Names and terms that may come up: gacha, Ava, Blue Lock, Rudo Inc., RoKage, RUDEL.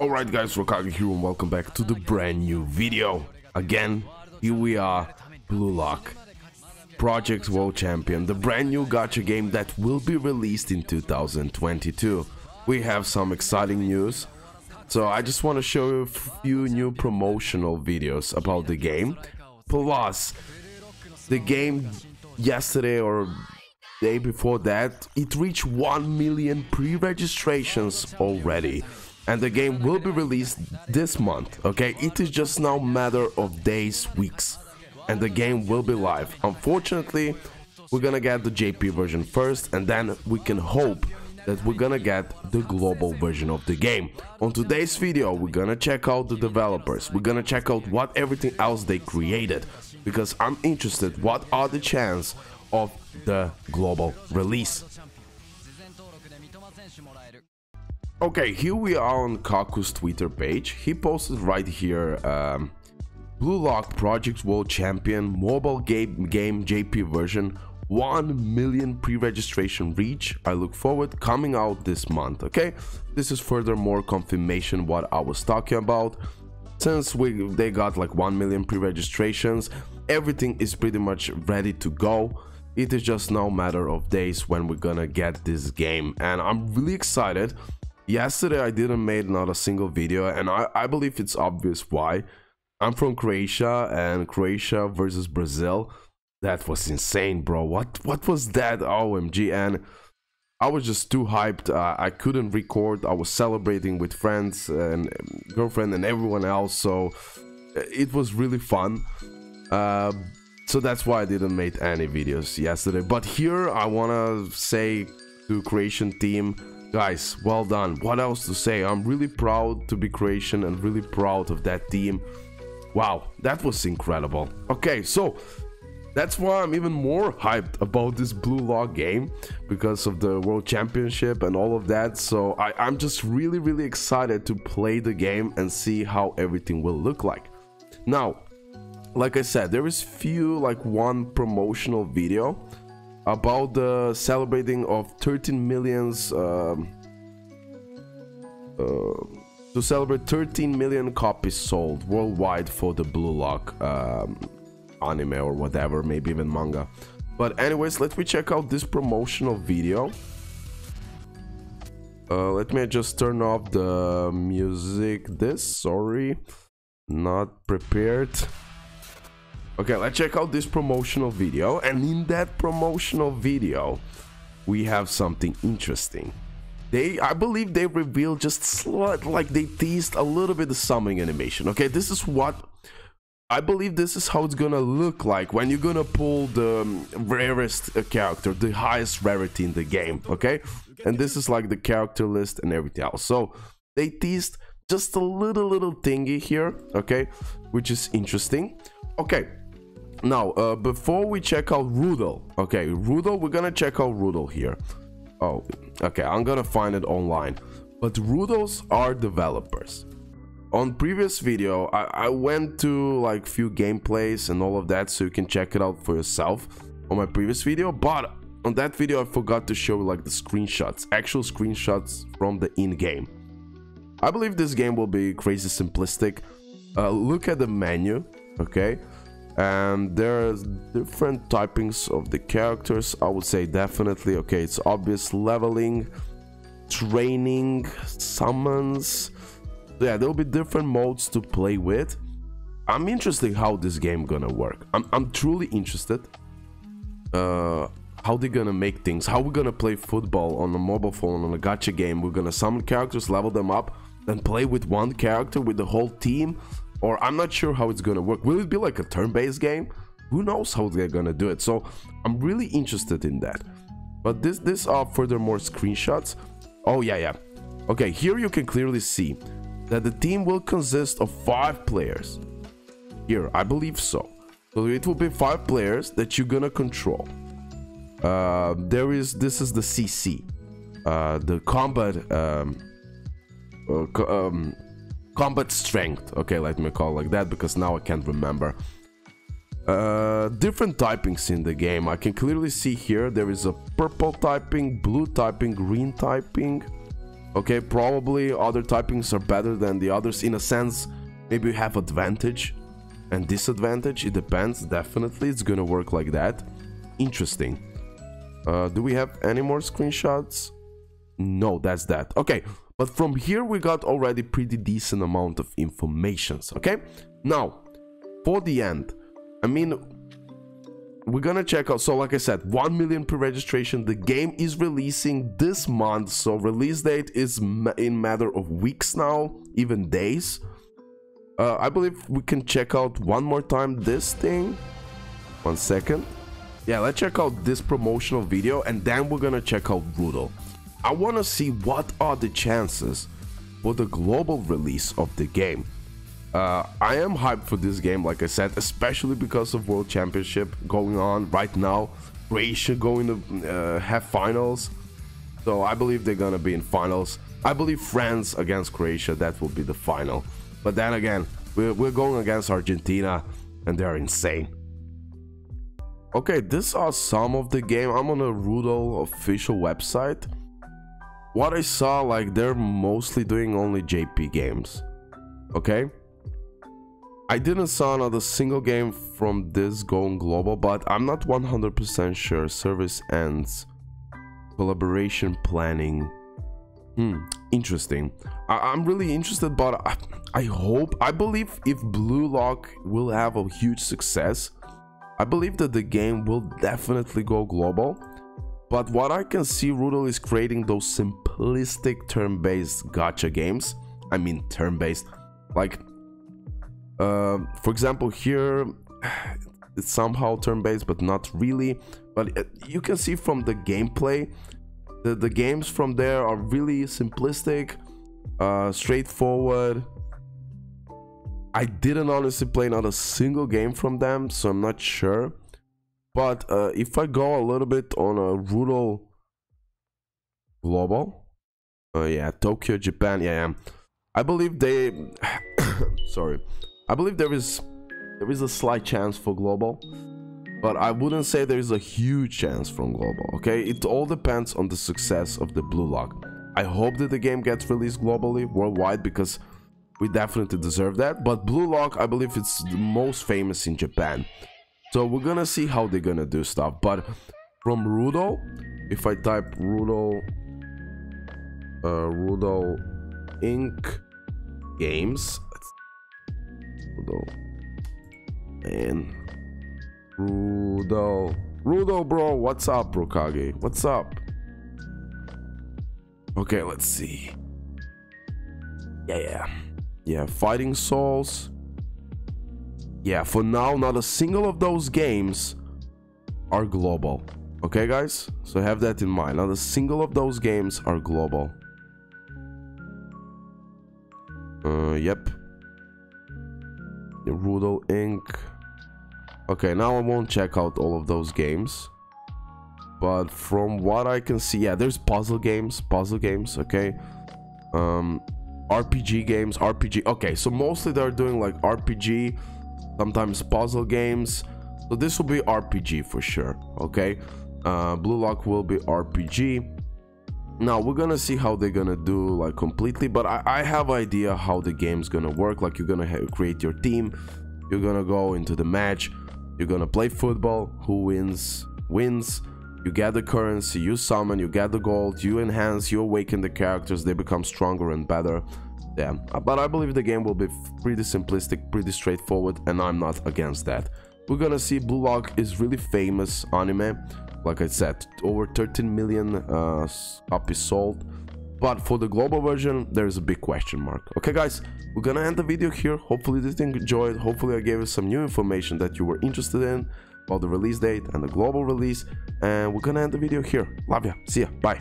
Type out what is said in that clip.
Alright guys, RoKage here and welcome back to the brand new video. Again, here we are, Blue Lock, Projects World Champion, the brand new gacha game that will be released in 2022. We have some exciting news, so I just want to show you a few new promotional videos about the game. Plus, the game yesterday or day before that, it reached 1 million pre-registrations already. And the game will be released this month, okay? It is just now a matter of days, weeks. And the game will be live. Unfortunately, we're gonna get the JP version first, and then we can hope that we're gonna get the global version of the game. On today's video, we're gonna check out the developers. We're gonna check out what everything else they created. Because I'm interested, what are the chances of the global release? Okay, here we are on Kaku's Twitter page. He posted right here, Blue Lock Projects World Champion mobile game JP version, 1 million pre-registration reach. I look forward coming out this month. Okay, this is furthermore confirmation what I was talking about. Since they got like 1 million pre-registrations, everything is pretty much ready to go. It is just now a matter of days when we're gonna get this game, and I'm really excited. Yesterday I didn't make not a single video, and I believe it's obvious why. I'm from Croatia, and Croatia versus Brazil, that was insane, bro. What was that? OMG. And I was just too hyped. I couldn't record. I was celebrating with friends and girlfriend and everyone else, so it was really fun. So that's why I didn't make any videos yesterday. But here I wanna say to Croatian team, guys, well done. What else to say? I'm really proud to be Croatian and really proud of that team. Wow, that was incredible. Okay, so that's why I'm even more hyped about this Blue Lock game, because of the World Championship and all of that. So I'm just really excited to play the game and see how everything will look like. Now, like I said, there is one promotional video about the celebrating of 13 millions to celebrate 13 million copies sold worldwide for the Blue Lock anime or whatever, maybe even manga. But anyways, let me check out this promotional video. Let me just turn off the music. Sorry, not prepared. Okay, let's check out this promotional video, and in that promotional video we have something interesting. I believe they revealed just like they teased a little bit of summoning animation. Okay, this is what I believe, this is how it's gonna look like when you're gonna pull the rarest character, the highest rarity in the game. Okay, and this is like the character list and everything else. So they teased just a little thingy here, okay, which is interesting. Okay, now before we check out RUDEL, okay, RUDEL, we're gonna check out RUDEL here. Oh, okay, I'm gonna find it online. But RUDELs are developers. On previous video, I went to like few gameplays and all of that, so you can check it out for yourself on my previous video. But on that video, I forgot to show like the screenshots, actual screenshots from the in-game. I believe this game will be crazy simplistic. Look at the menu, okay? And there's different typings of the characters, I would say, definitely. Okay, it's obvious leveling, training, summons. Yeah, there'll be different modes to play with. I'm interested how this game gonna work. I'm truly interested how they're gonna make things, how we're gonna play football on a mobile phone, on a gacha game. We're gonna summon characters, level them up, and play with one character with the whole team. Or I'm not sure how it's gonna work. Will it be like a turn-based game? Who knows how they're gonna do it? So I'm really interested in that. But this are furthermore screenshots. Oh yeah. Okay, here you can clearly see that the team will consist of 5 players. Here, I believe so. So it will be 5 players that you're gonna control. This is the CC, the combat. Combat strength, okay, let me call it like that, because now I can't remember. Different typings in the game. I can clearly see here there is a purple typing, blue typing, green typing, Okay, probably other typings are better than the others in a sense. Maybe you have advantage and disadvantage, it depends. Definitely it's gonna work like that. Interesting. Do we have any more screenshots? No, that's that. Okay, but from here we got already pretty decent amount of informations. Okay, now for the end, I mean, we're gonna check out, so like I said, 1 million pre-registration. The game is releasing this month, so release date is in matter of weeks now, even days. I believe we can check out one more time this thing. One second. Yeah, let's check out this promotional video and then we're gonna check out RUDEL. I want to see what are the chances for the global release of the game. I am hyped for this game, like I said, especially because of World Championship going on right now. Croatia going to have finals, so I believe they're gonna be in finals. I believe France against Croatia, that will be the final. But then again, we're going against Argentina and they're insane. Okay, these are some of the game. I'm on a RUDEL official website. What I saw, like, they're mostly doing only JP games. Okay, I didn't saw another single game from this going global, but I'm not 100% sure. Service ends, collaboration planning. Interesting. I'm really interested, but I hope, I believe if Blue Lock will have a huge success, I believe that the game will definitely go global. But what I can see, RUDEL is creating those simplistic turn-based gacha games. I mean turn-based, like, for example, here it's somehow turn-based but not really. But you can see from the gameplay, the games from there are really simplistic, straightforward. I didn't honestly play not a single game from them, so I'm not sure. But if I go a little bit on a RUDEL global, yeah, Tokyo, Japan, yeah, I believe they sorry, I believe there is a slight chance for global, but I wouldn't say there is a huge chance from global. Okay, it all depends on the success of the Blue Lock. I hope that the game gets released globally, worldwide, because we definitely deserve that. But Blue Lock, I believe it's the most famous in Japan, so we're gonna see how they're gonna do stuff. But from RUDEL, if I type RUDEL RUDEL Inc. games, RUDEL, bro, what's up, RoKage? What's up? Okay, let's see. Yeah, Fighting Souls. Yeah, for now, not a single of those games are global. Okay, guys, so have that in mind. Not a single of those games are global. Yep. RUDEL Inc. Okay, now I won't check out all of those games, but from what I can see, yeah, there's puzzle games. Okay, RPG games. Okay, so mostly they're doing like RPG, sometimes puzzle games, so this will be RPG for sure. Okay, Blue Lock will be RPG. Now we're gonna see how they're gonna do, like, completely, but I have an idea how the game's gonna work. Like, you're gonna create your team, you're gonna go into the match, you're gonna play football, who wins, you get the currency, you summon, you get the gold, you enhance, you awaken the characters, they become stronger and better. Yeah, but I believe the game will be pretty simplistic, pretty straightforward, and I'm not against that. We're gonna see Blue Lock is really famous anime. Like I said, over 13 million copies sold, but for the global version there's a big question mark. Okay, guys, we're gonna end the video here. Hopefully you enjoyed. Hopefully I gave you some new information that you were interested in about the release date and the global release, and we're gonna end the video here. Love ya, see ya, bye.